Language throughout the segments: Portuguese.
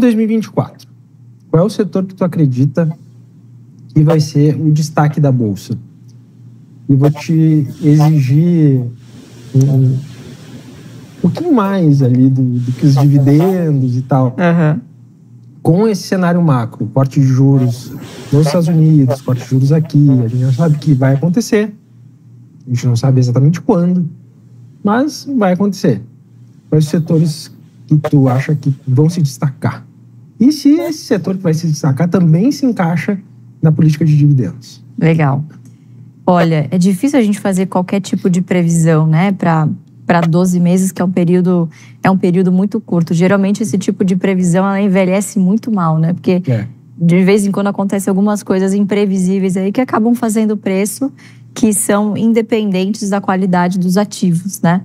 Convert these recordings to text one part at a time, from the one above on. Em 2024, qual é o setor que tu acredita que vai ser o destaque da Bolsa? E vou te exigir um pouquinho mais ali do que os dividendos e tal. Uhum. Com esse cenário macro, corte de juros nos Estados Unidos, corte de juros aqui, a gente não sabe o que vai acontecer. A gente não sabe exatamente quando, mas vai acontecer. Quais setores que tu acha que vão se destacar? E se esse setor que vai se destacar também se encaixa na política de dividendos? Legal. Olha, é difícil a gente fazer qualquer tipo de previsão, né, para 12 meses, que é um período muito curto. Geralmente, esse tipo de previsão, ela envelhece muito mal, né? Porque de vez em quando acontecem algumas coisas imprevisíveis aí que acabam fazendo preço, que são independentes da qualidade dos ativos, né?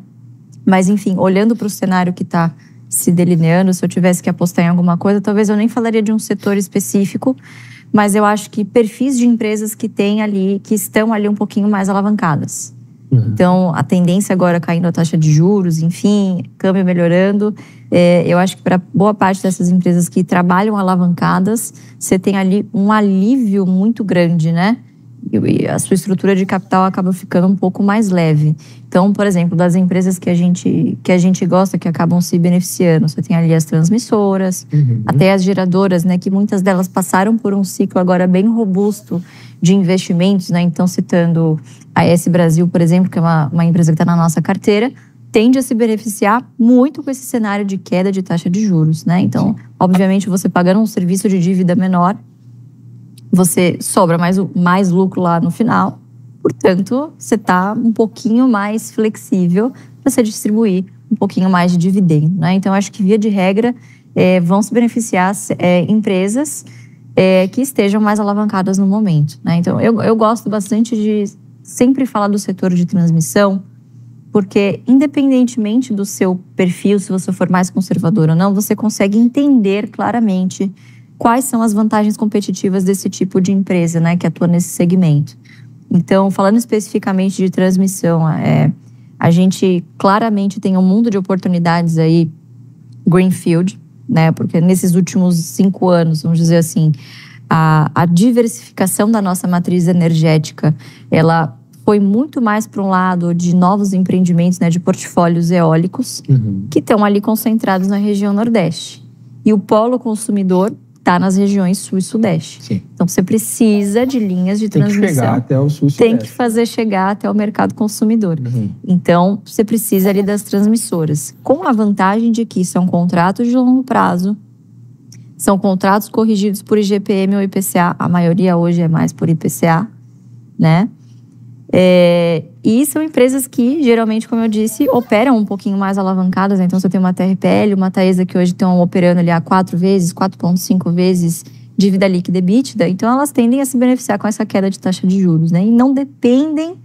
Mas, enfim, olhando para o cenário que está se delineando, se eu tivesse que apostar em alguma coisa, talvez eu nem falaria de um setor específico, mas eu acho que perfis de empresas que tem ali, que estão ali um pouquinho mais alavancadas. Então, a tendência agora caindo a taxa de juros, enfim, câmbio melhorando. Eu acho que para boa parte dessas empresas que trabalham alavancadas, você tem ali um alívio muito grande, né? E a sua estrutura de capital acaba ficando um pouco mais leve. Então, por exemplo, das empresas que a gente gosta, que acabam se beneficiando, você tem ali as transmissoras, até as geradoras, né? Que muitas delas passaram por um ciclo agora bem robusto de investimentos, né? Então, citando a S Brasil, por exemplo, que é uma empresa que está na nossa carteira, tende a se beneficiar muito com esse cenário de queda de taxa de juros, né? Então, obviamente, você pagando um serviço de dívida menor, você sobra mais lucro lá no final, portanto, você está um pouquinho mais flexível para você distribuir um pouquinho mais de dividendo, né? Então, acho que, via de regra, vão se beneficiar empresas que estejam mais alavancadas no momento, né? Então, eu gosto bastante de sempre falar do setor de transmissão, porque, independentemente do seu perfil, se você for mais conservador ou não, você consegue entender claramente quais são as vantagens competitivas desse tipo de empresa, né, que atua nesse segmento. Então, falando especificamente de transmissão, a gente claramente tem um mundo de oportunidades aí, greenfield, né, porque nesses últimos 5 anos, vamos dizer assim, a diversificação da nossa matriz energética, ela foi muito mais para um lado de novos empreendimentos, né, de portfólios eólicos, que estão ali concentrados na região Nordeste. E o polo consumidor está nas regiões Sul e Sudeste. Sim. Então, você precisa de linhas de transmissão. Tem que chegar até o Sul e Sudeste. Tem que fazer chegar até o mercado consumidor. Então, você precisa ali das transmissoras. Com a vantagem de que são contratos de longo prazo, são contratos corrigidos por IGPM ou IPCA. A maioria hoje é mais por IPCA, né? E são empresas que, geralmente, como eu disse, operam um pouquinho mais alavancadas, né? Então, você tem uma TRPL, uma Taesa, que hoje estão operando ali a 4 vezes, 4,5 vezes dívida líquida e EBITDA. Então, elas tendem a se beneficiar com essa queda de taxa de juros, né? E não dependem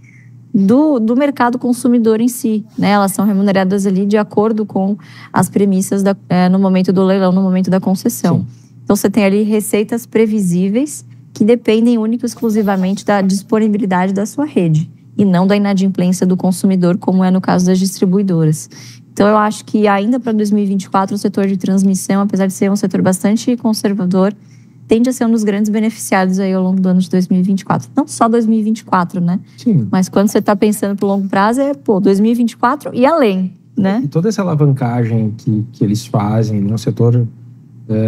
do mercado consumidor em si, né? Elas são remuneradas ali de acordo com as premissas no momento do leilão, no momento da concessão. Sim. Então, você tem ali receitas previsíveis que dependem única e exclusivamente da disponibilidade da sua rede e não da inadimplência do consumidor, como é no caso das distribuidoras. Então, eu acho que ainda para 2024, o setor de transmissão, apesar de ser um setor bastante conservador, tende a ser um dos grandes beneficiados aí ao longo do ano de 2024. Não só 2024, né? Sim. Mas quando você está pensando para o longo prazo, 2024 e além, né? E toda essa alavancagem que eles fazem no setor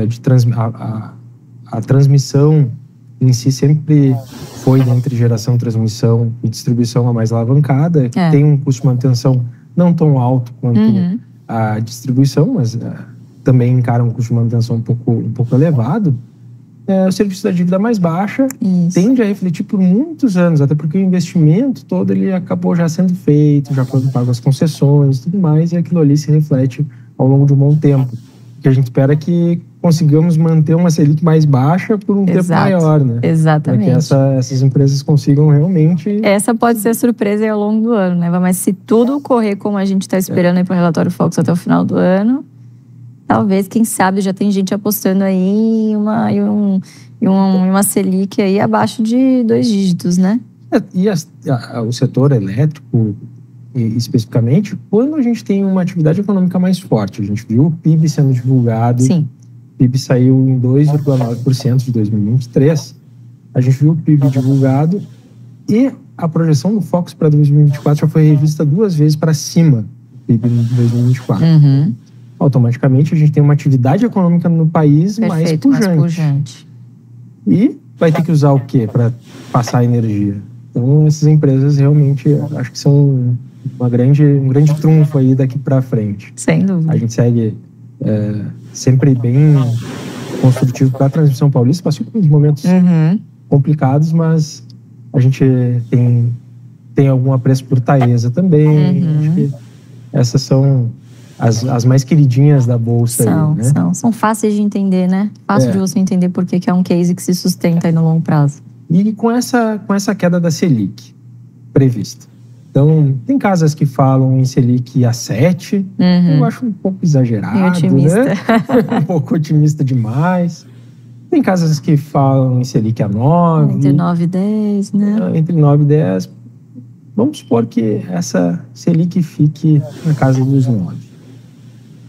de transmissão, a transmissão em si sempre foi entre geração, transmissão e distribuição a mais alavancada, que tem um custo de manutenção não tão alto quanto a distribuição, mas também encara um custo de manutenção um pouco elevado. O serviço da dívida mais baixa tende a refletir por muitos anos, até porque o investimento todo ele acabou já sendo feito, já foram pagas as concessões e tudo mais, e aquilo ali se reflete ao longo de um bom tempo. Que a gente espera que consigamos manter uma Selic mais baixa por um tempo maior, né? Exatamente. Para que essas empresas consigam realmente... Essa pode ser a surpresa aí ao longo do ano, né? Mas se tudo correr como a gente está esperando aí para o relatório Focus até o final do ano, talvez, quem sabe, já tem gente apostando aí em uma Selic aí abaixo de 2 dígitos, né? E o setor elétrico... especificamente, quando a gente tem uma atividade econômica mais forte, a gente viu o PIB sendo divulgado, PIB saiu em 2,9% de 2023. A gente viu o PIB divulgado e a projeção do Focus para 2024 já foi revista 2 vezes para cima do PIB de 2024. Uhum. Automaticamente, a gente tem uma atividade econômica no país mais pujante. E vai ter que usar o quê para passar energia? Então, essas empresas realmente, acho que são um grande trunfo aí daqui para frente. Sem dúvida. A gente segue sempre bem construtivo para a Transmissão Paulista. Passou por uns momentos complicados, mas a gente tem algum apreço por Taesa também. Acho que essas são as mais queridinhas da Bolsa. São fáceis de entender, né? Fácil de você entender porque que é um case que se sustenta aí no longo prazo. E com essa queda da Selic prevista. Então, tem casas que falam em Selic a 7. Eu acho um pouco exagerado, né? Um pouco otimista demais. Tem casas que falam em Selic a 9. Entre 9 e 10, né? Entre 9 e 10. Vamos supor que essa Selic fique na casa dos 9.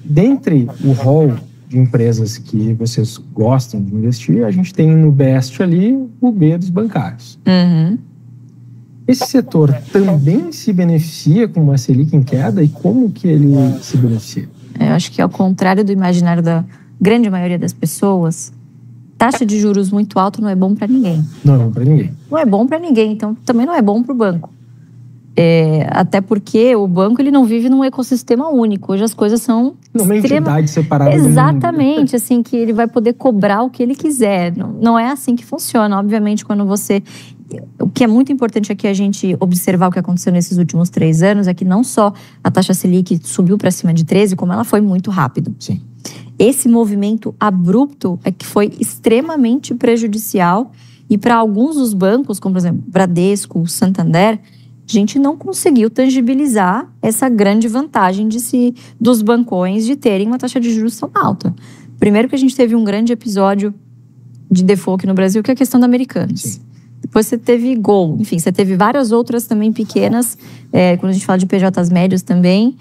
Dentre o rol de empresas que vocês gostam de investir, a gente tem no best ali o B dos bancários. Esse setor também se beneficia com uma Selic em queda e como que ele se beneficia? Eu acho que ao contrário do imaginário da grande maioria das pessoas, taxa de juros muito alta não é bom para ninguém. Não é bom para ninguém. Não é bom para ninguém, então também não é bom para o banco. Até porque o banco ele não vive num ecossistema único. Hoje as coisas são entidade separada. Exatamente, assim, que ele vai poder cobrar o que ele quiser. Não é assim que funciona. Obviamente, quando você... O que é muito importante aqui a gente observar o que aconteceu nesses últimos 3 anos é que não só a taxa Selic subiu para cima de 13, como ela foi muito rápido. Sim. Esse movimento abrupto é que foi extremamente prejudicial e para alguns dos bancos, como por exemplo Bradesco, Santander, a gente não conseguiu tangibilizar essa grande vantagem dos bancões de terem uma taxa de juros tão alta. Primeiro que a gente teve um grande episódio de default aqui no Brasil, que é a questão da Americanas. Sim. Depois você teve Gol, enfim, você teve várias outras também pequenas, quando a gente fala de PJs médios também,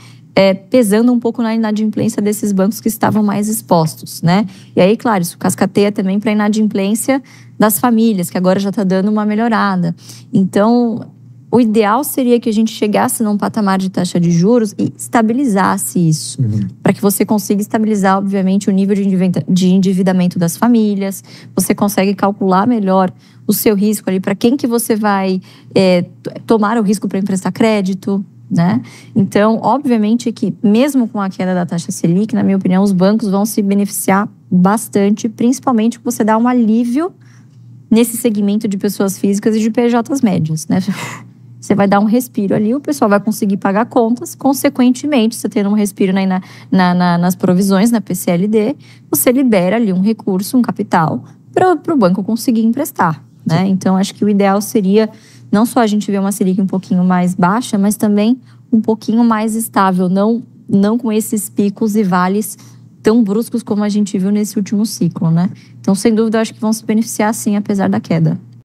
pesando um pouco na inadimplência desses bancos que estavam mais expostos, né? E aí, claro, isso cascateia também para a inadimplência das famílias, que agora já está dando uma melhorada. Então, o ideal seria que a gente chegasse num patamar de taxa de juros e estabilizasse isso, para que você consiga estabilizar, obviamente, o nível de endividamento das famílias, você consegue calcular melhor o seu risco ali, para quem que você vai tomar o risco para emprestar crédito, né? Então, obviamente que mesmo com a queda da taxa Selic, na minha opinião, os bancos vão se beneficiar bastante, principalmente porque você dá um alívio nesse segmento de pessoas físicas e de PJs médios, né? Você vai dar um respiro ali, o pessoal vai conseguir pagar contas, consequentemente, você tendo um respiro nas provisões, na PCLD, você libera ali um recurso, um capital, para o banco conseguir emprestar. Né? Então, acho que o ideal seria não só a gente ver uma Selic um pouquinho mais baixa, mas também um pouquinho mais estável, não com esses picos e vales tão bruscos como a gente viu nesse último ciclo. Né? Então, sem dúvida, acho que vão se beneficiar sim, apesar da queda.